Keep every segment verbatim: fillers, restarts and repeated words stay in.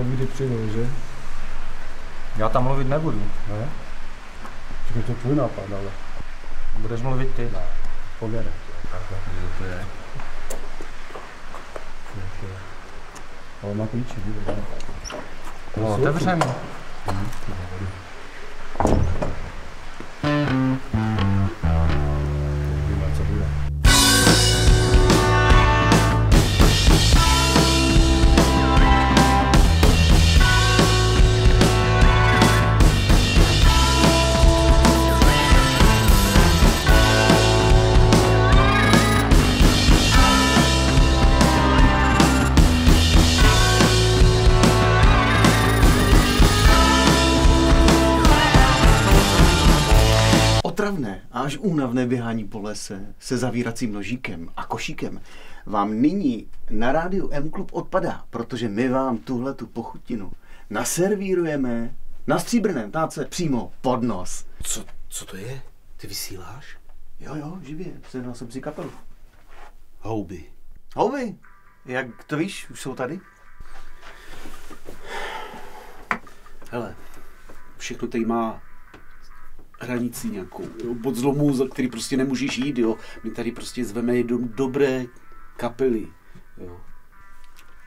covidy přijdou, že? Já tam mluvit nebudu. Ne? Čekaj, to je tvůj nápad, ale... Budeš mluvit ty. Ne. Pověde. Takhle, že to je. Ale má klíči, víte? No, otevřeme. Až únavné běhání po lese se zavíracím nožíkem a košíkem vám nyní na rádiu M-Club odpadá, protože my vám tuhle tu pochutinu naservírujeme na stříbrném táce přímo pod nos. Co, co to je? Ty vysíláš? Jo, jo, živě. Sehnal jsem si kapelu. Houby. Houby? Jak to víš? Už jsou tady? Hele, všechno tady má hranici nějakou, jo, bod zlomu, za který prostě nemůžeš jít, jo. My tady prostě zveme jednou dobré kapely, jo.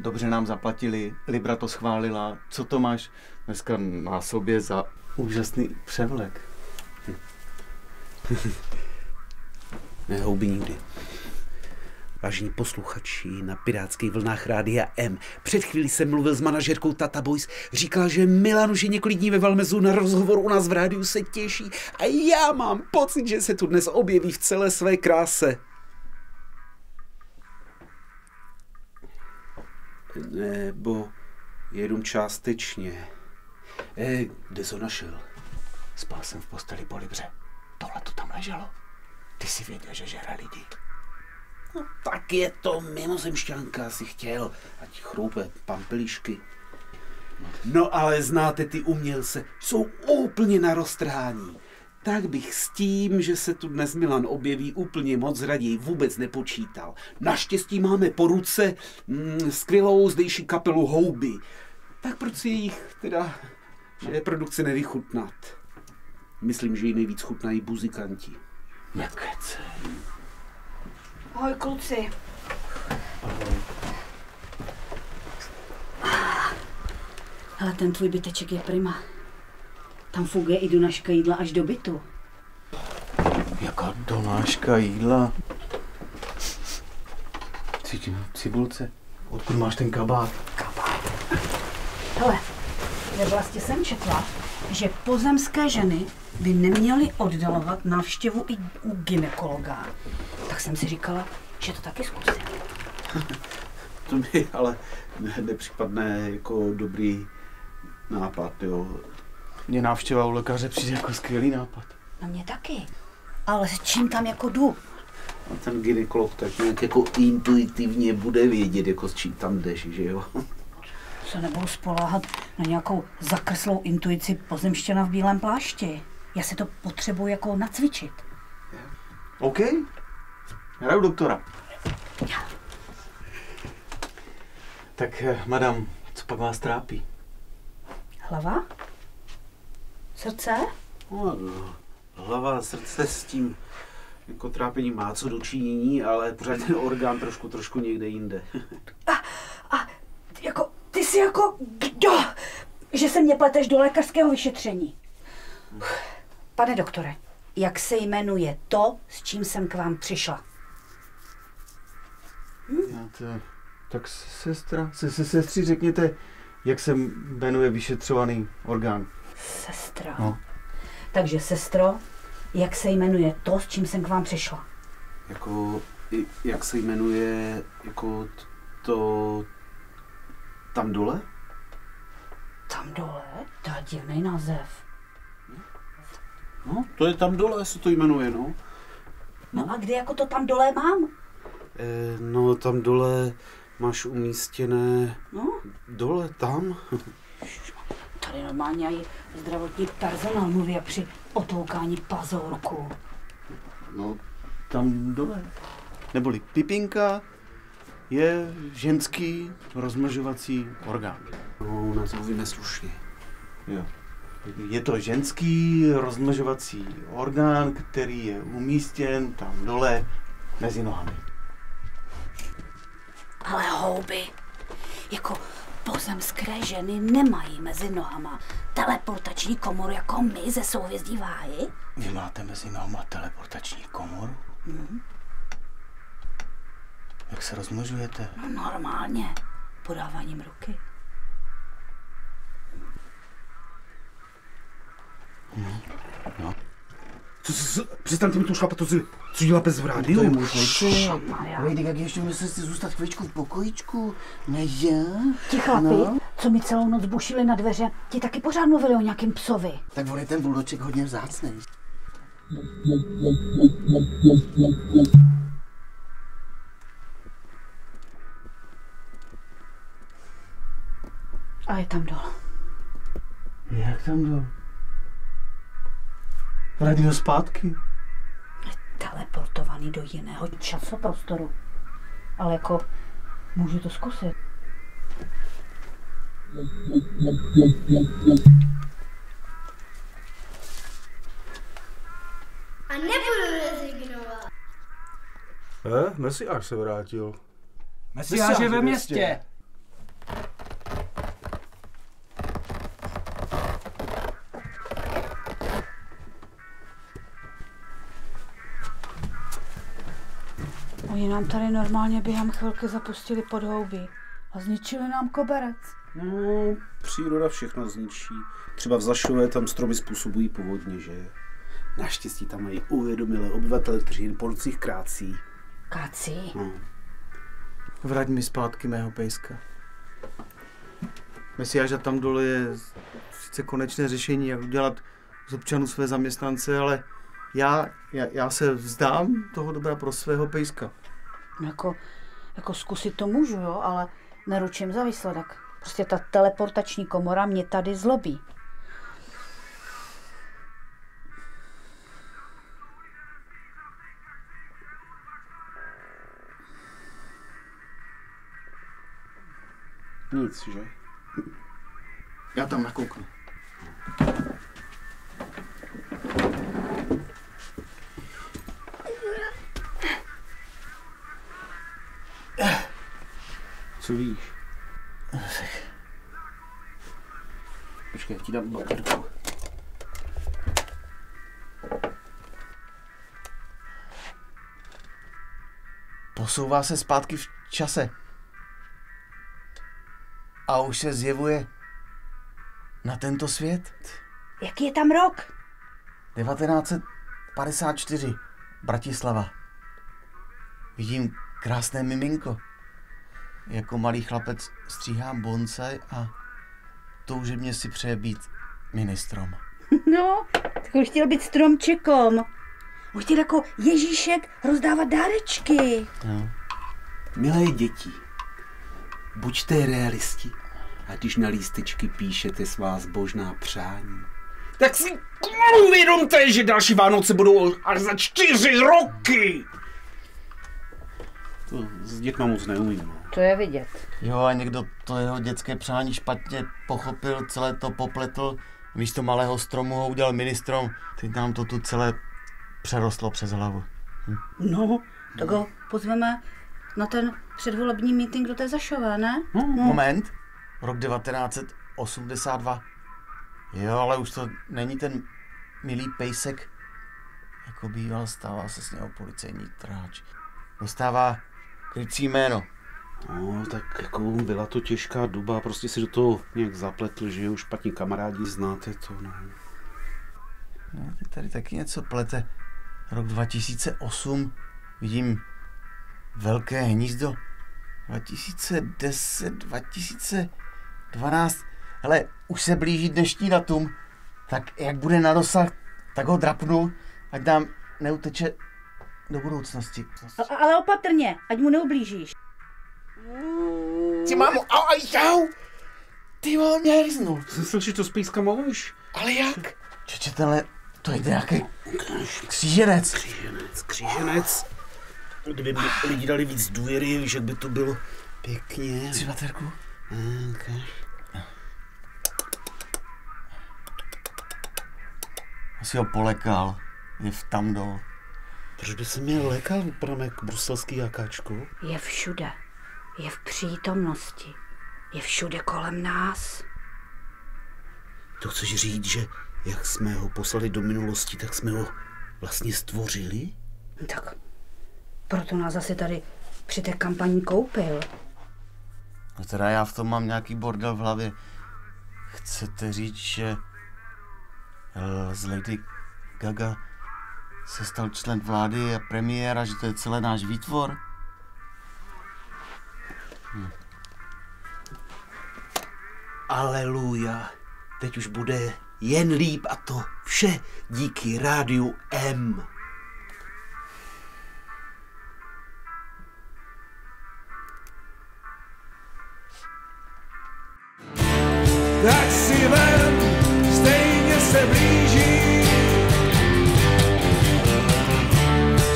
Dobře nám zaplatili, Libra to schválila. Co to máš dneska na sobě za úžasný převlek? Ne, Houby nikdy. Vážení posluchači na pirátských vlnách Rádia M. Před chvílí jsem mluvil s manažerkou Tata Boys. Říkala, že Milan už je několik dní ve Valmezu na rozhovor u nás v rádiu se těší. A já mám pocit, že se tu dnes objeví v celé své kráse. Nebo jenom částečně. E, kde jsi ho našel? Spal jsem v posteli po Libře. Tohle to tam leželo. Ty jsi věděl, že žere lidi. No, tak je to mimozemšťanka, si chtěl, ať chroupe pampelíšky. No ale znáte ty umělce, jsou úplně na roztrhání. Tak bych s tím, že se tu dnes Milan objeví, úplně moc raději vůbec nepočítal. Naštěstí máme po ruce mm, skvělou zdejší kapelu Houby. Tak proč si jich teda reprodukce nevychutnat? Myslím, že ji nejvíc chutnají buzikanti. Nekece. Ahoj, kluci. Ahoj. Hele, ten tvůj byteček je prima. Tam funguje i donáška jídla až do bytu. Jaká donáška jídla? Cítím cibulce. Odkud máš ten kabát? Kabát. Hele, ve Vlasti jsem četla, že pozemské ženy by neměly oddalovat návštěvu i u gynekologa. Tak jsem si říkala, že to taky zkusím. To mi ale ne, nepřipadne jako dobrý nápad, jo. Mně návštěva u lékaře přijde jako skvělý nápad. No mě taky. Ale s čím tam jako jdu? A ten gynekolog tak nějak jako intuitivně bude vědět, jako s čím tam jdeš, že jo? Se nebudu spoléhat na nějakou zakrslou intuici pozemštěna v bílém plášti. Já si to potřebuji jako nacvičit. OK. Hraju doktora. Tak, madam, co pak vás trápí? Hlava? Srdce? No, hlava, srdce s tím jako trápení má co dočinění, ale pořád ten orgán trošku, trošku někde jinde. A, a jako, ty jsi jako kdo? Že se mě pleteš do lékařského vyšetření. Hm. Pane doktore, jak se jmenuje to, s čím jsem k vám přišla? Hm? To, tak sestra, se, se, sestří řekněte, jak se jmenuje vyšetřovaný orgán. Sestra. No. Takže sestro, jak se jmenuje to, s čím jsem k vám přišla? Jako, jak se jmenuje, jako to, tam dole? Tam dole? To je divný název. No, to je tam dole, se to jmenuje, no. No, no a kde jako to tam dole mám? No, tam dole máš umístěné... No? Dole, tam. Tady normálně i zdravotní personál mluví při otloukání pazourku. No, tam dole. Neboli pipinka je ženský rozmnožovací orgán. No, u nás mluví neslušně. Jo. Je to ženský rozmnožovací orgán, který je umístěn tam dole mezi nohami. Ale houby, jako pozemské ženy nemají mezi nohama teleportační komoru jako my ze souhvězdí Váhy. Vy máte mezi nohama teleportační komoru? Hmm. Jak se rozmnožujete? No normálně, podáváním ruky. Hmm. No. Co, co, co, přestaňte mi to šlapat, to si, co dělá bez v rádiu? No, to je možný. Lady Gaga, ještě musím si zůstat chvíličku v pokojičku, ne já? Ti chlapi, no? Co mi celou noc bušili na dveře, ti taky pořád mluvili o nějakém psovi. Tak on je ten buldoček hodně vzácný. A je tam dol. Jak tam dol? Radio zpátky. Teleportovaný do jiného časoprostoru. Ale jako, můžu to zkusit. A nebudu rezignovat. Eh, Mesiáš se vrátil. Mesiáš je ve městě. Oni nám tady normálně během chvilky zapustili pod Houby a zničili nám koberec. No, příroda všechno zničí. Třeba v Zašové tam stromy způsobují povodně, že? Naštěstí tam mají uvědomilé obyvatele, kteří jen po nocích krácí. Krácí? No. Vrať mi zpátky mého pejska. Mesiáža tam dole je sice konečné řešení, jak udělat z občanů své zaměstnance, ale já, já, já se vzdám toho dobra pro svého pejska. Jako, jako zkusit to můžu, jo, ale neručím za výsledek. Prostě ta teleportační komora mě tady zlobí. Nic, že? Já tam nakouknu. Co víš? Počkej, já ti dám baterku. Posouvá se zpátky v čase. A už se zjevuje na tento svět. Jaký je tam rok? devatenáct set padesát čtyři, Bratislava. Vidím krásné miminko. Jako malý chlapec stříhám bonsai a toužebně si přeje být ministrom. No, tak chtěl být stromčekom. Už chtěl jako Ježíšek rozdávat dárečky. No. Milé děti, buďte realisti. A když na lístečky píšete svá zbožná přání, tak si uvědomte, že další Vánoce budou až za čtyři roky. To s dětma moc neumím. To je vidět. Jo, a někdo to jeho dětské přání špatně pochopil, celé to popletl, místo malého stromu ho udělal ministrom, teď nám to tu celé přerostlo přes hlavu. Hm? No, tak ho pozveme na ten předvolební meeting do té Zašové, ne? Hmm. Moment, rok devatenáct set osmdesát dva. Jo, ale už to není ten milý pejsek, jako býval, stává se s něho policejní tráč. Dostává krycí jméno. No, tak jako byla to těžká doba, prostě si do toho nějak zapletl, že už špatní kamarádi, znáte to, no. No, ty tady taky něco plete. Rok dva tisíce osm, vidím velké hnízdo. dva tisíce deset, dva tisíce dvanáct, hele, už se blíží dnešní datum, tak jak bude na dosah, tak ho drapnu, ať nám neuteče do budoucnosti. A, ale opatrně, ať mu neublížíš. Ty mámo, au, au, jau! Ty mámo, mě ryznul. Jsem slyšel, to s pejskem mluvíš. Ale jak? Čeče, tenhle, to je nějaký kříženec. Kříženec, kříženec. Kdyby mi lidi dali víc důvěry, víš, jak by to bylo pěkně. Chci baterku? Asi ho polekal. Je v tam dol. Proč by se mě lekal Pramek bruselský jakáčku? Je všude. Je v přítomnosti. Je všude kolem nás. To chceš říct, že jak jsme ho poslali do minulosti, tak jsme ho vlastně stvořili? Tak proto nás zase tady při té kampani koupil. A teda já v tom mám nějaký bordel v hlavě. Chcete říct, že z Lady Gaga se stal člen vlády a premiéra, že to je celý náš výtvor? Hm. Aleluja, teď už bude jen líp a to vše díky rádiu M. Tak si vem, stejně se blíží,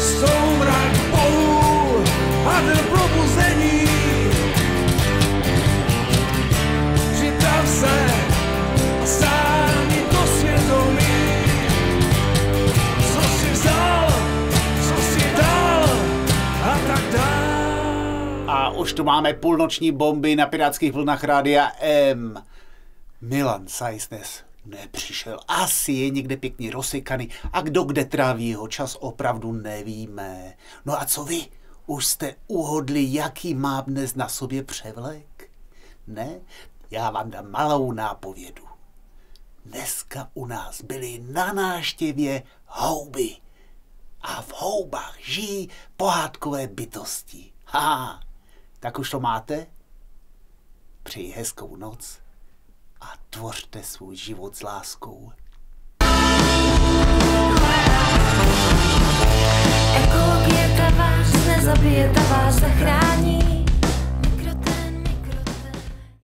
soumrak polů a den probuzení. Přitav se a sám mi to svědomí. Co jsi vzal, co jsi dal a tak dál. A už tu máme půlnoční bomby na pirátských vlnách rádia M. Milan Sajsnes nepřišel. Asi je někde pěkně rozsykaný a kdo kde tráví jeho čas, opravdu nevíme. No a co vy? Už jste uhodli, jaký má dnes na sobě převlek? Ne? Já vám dám malou nápovědu. Dneska u nás byli na návštěvě houby. A v houbách žijí pohádkové bytosti. Ha, tak už to máte? Přeji hezkou noc. A tvořte svůj život s láskou.